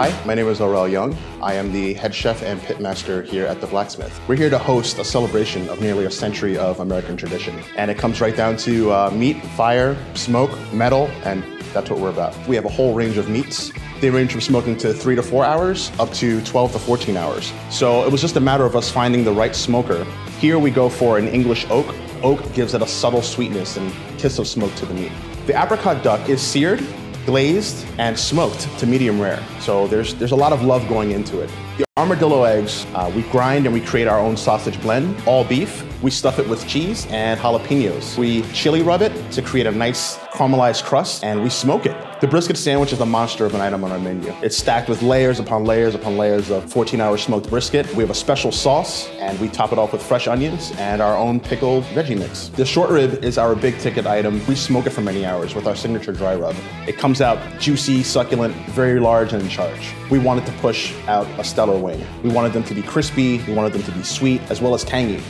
Hi, my name is Aurel Young. I am the head chef and pitmaster here at The Blacksmith. We're here to host a celebration of nearly a century of American tradition. And it comes right down to meat, fire, smoke, metal, and that's what we're about. We have a whole range of meats. They range from smoking to 3 to 4 hours, up to 12 to 14 hours. So it was just a matter of us finding the right smoker. Here we go for an English oak. Oak gives it a subtle sweetness and kiss of smoke to the meat. The apricot duck is seared, glazed, and smoked to medium rare. So there's a lot of love going into it. The armadillo eggs, we grind and we create our own sausage blend, all beef. We stuff it with cheese and jalapenos. We chili rub it to create a nice caramelized crust, and we smoke it. The brisket sandwich is a monster of an item on our menu. It's stacked with layers upon layers upon layers of 14-hour smoked brisket. We have a special sauce, and we top it off with fresh onions and our own pickled veggie mix. The short rib is our big ticket item. We smoke it for many hours with our signature dry rub. It comes out juicy, succulent, very large, and in charge. We wanted to push out a stellar wing. We wanted them to be crispy, we wanted them to be sweet, as well as tangy.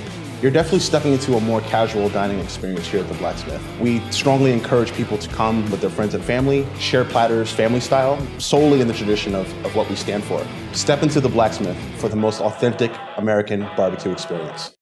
You're definitely stepping into a more casual dining experience here at The Blacksmith. We strongly encourage people to come with their friends and family, share platters, family style, solely in the tradition of what we stand for. Step into The Blacksmith for the most authentic American barbecue experience.